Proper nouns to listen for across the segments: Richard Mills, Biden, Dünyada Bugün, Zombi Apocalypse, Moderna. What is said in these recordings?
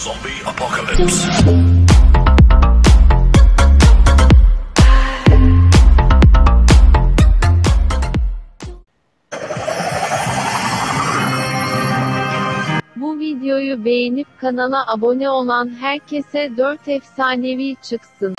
Zombi Apocalypse. Bu videoyu beğenip kanala abone olan herkese 4 efsanevi çıksın.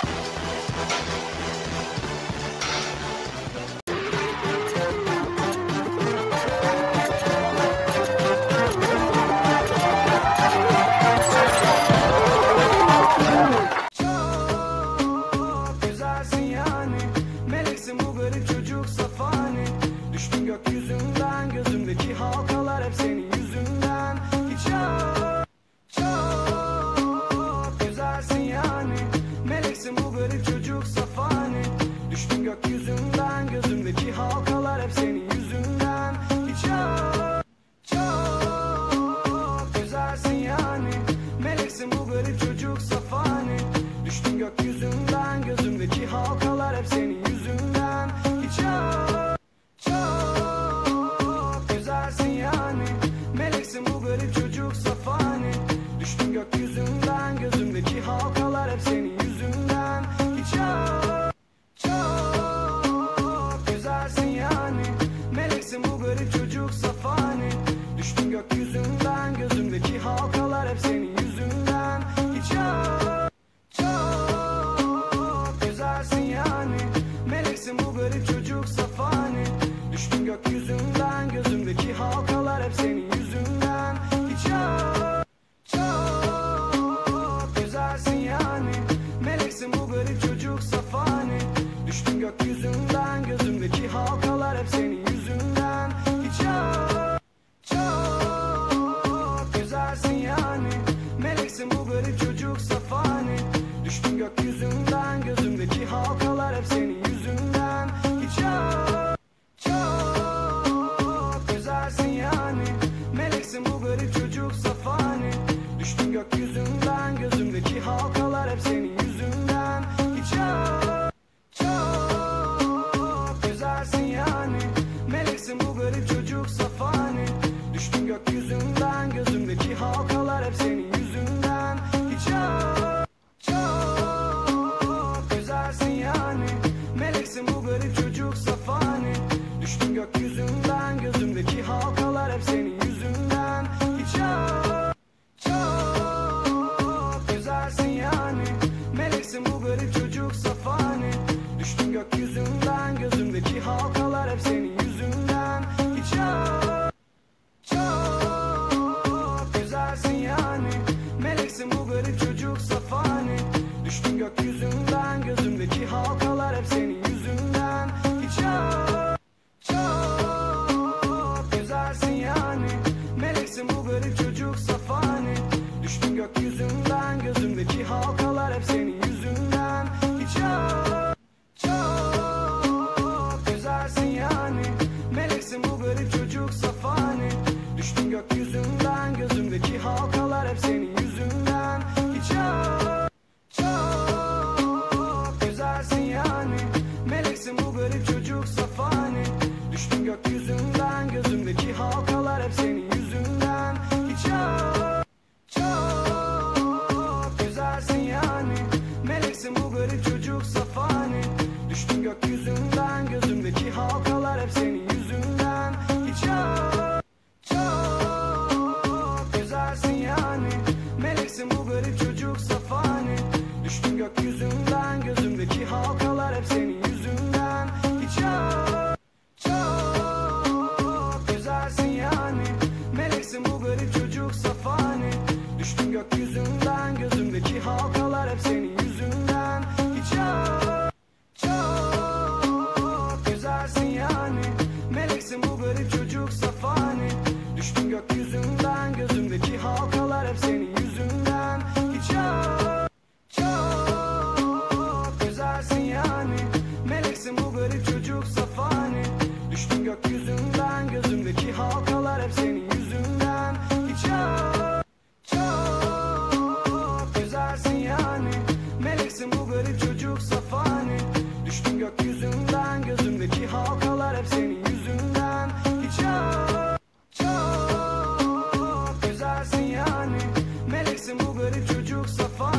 Kesin bu garip çocuk safa.